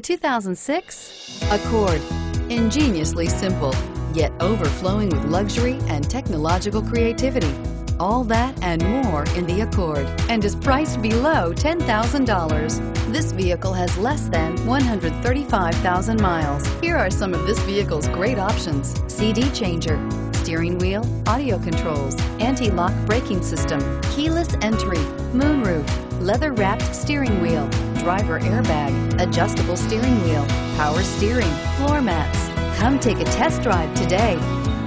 The 2006 Accord. Ingeniously simple, yet overflowing with luxury and technological creativity. All that and more in the Accord, and is priced below $10,000. This vehicle has less than 135,000 miles. Here are some of this vehicle's great options: CD changer, steering wheel audio controls, anti-lock braking system, keyless entry, moonroof, leather-wrapped steering wheel, driver airbag, adjustable steering wheel, power steering, floor mats. Come take a test drive today.